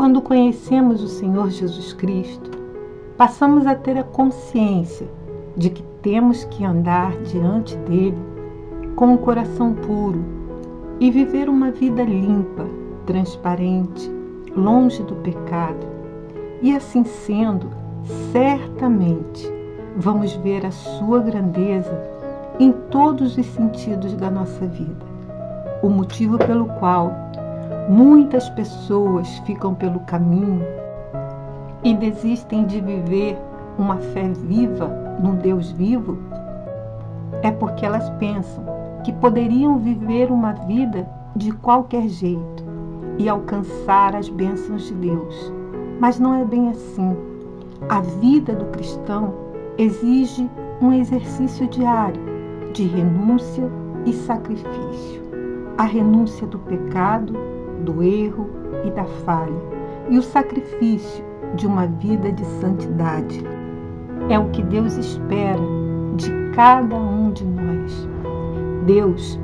quando conhecemos o Senhor Jesus Cristo, passamos a ter a consciência de que temos que andar diante dele com o coração puro e viver uma vida limpa, transparente, longe do pecado. E assim sendo, certamente vamos ver a sua grandeza em todos os sentidos da nossa vida. O motivo pelo qual muitas pessoas ficam pelo caminho e desistem de viver uma fé viva num Deus vivo é porque elas pensam que poderiam viver uma vida de qualquer jeito e alcançar as bênçãos de Deus. Mas não é bem assim. A vida do cristão exige um exercício diário de renúncia e sacrifício. A renúncia do pecado, do erro e da falha, e o sacrifício de uma vida de santidade. É o que Deus espera de cada um de nós. Deus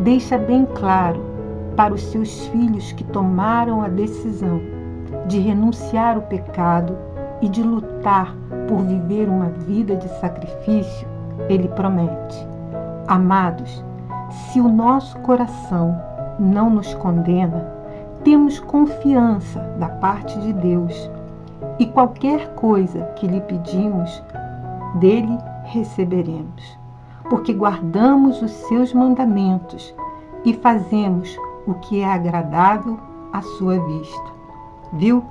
deixa bem claro para os seus filhos que tomaram a decisão de renunciar ao pecado e de lutar por viver uma vida de sacrifício, ele promete. Amados, se o nosso coração não nos condena, temos confiança da parte de Deus e qualquer coisa que lhe pedimos, dele receberemos, porque guardamos os seus mandamentos e fazemos o que é agradável à sua vista. Viu?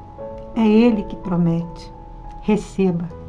É ele que promete. Receba.